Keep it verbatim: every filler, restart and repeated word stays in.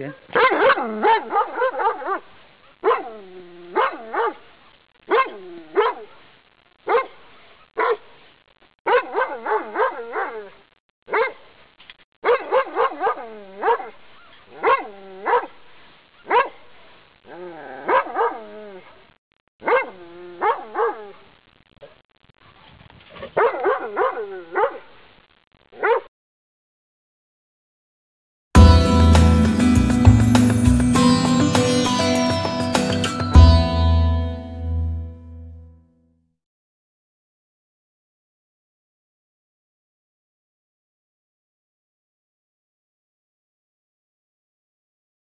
again.